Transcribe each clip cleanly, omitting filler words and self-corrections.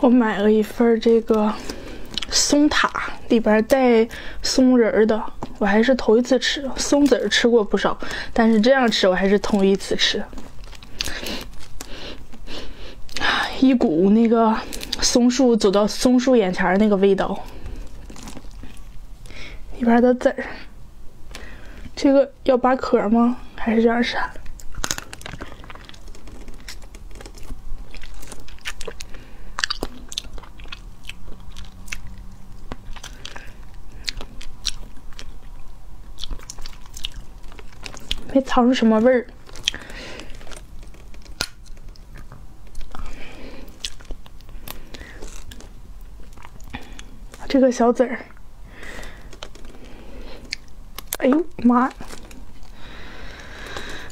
我买了一份这个松塔，里边带松仁的，我还是头一次吃。松子吃过不少，但是这样吃我还是头一次吃。一股那个松树走到松树眼前那个味道，里边的籽儿。 这个要扒壳吗？还是这样扇？没尝出什么味儿。这个小籽儿。 哎呦妈！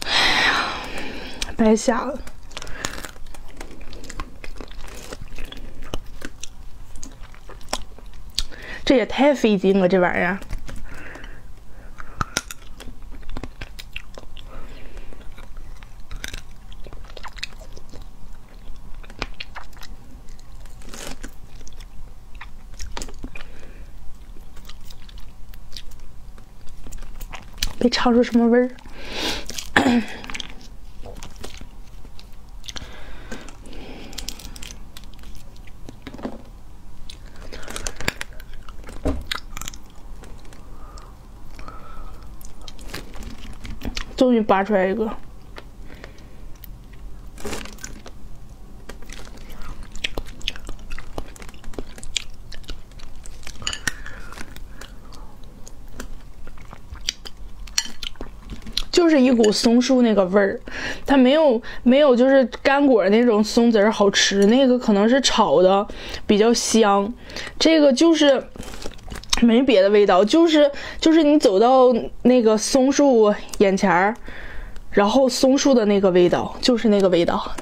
哎呀，白瞎了。这也太费劲了，这玩意儿。没尝出什么味儿。终于拔出来一个。 就是一股松树那个味儿，它没有就是干果那种松子儿好吃，那个可能是炒的比较香，这个就是没别的味道，就是你走到那个松树眼前儿，然后松树的那个味道就是那个味道。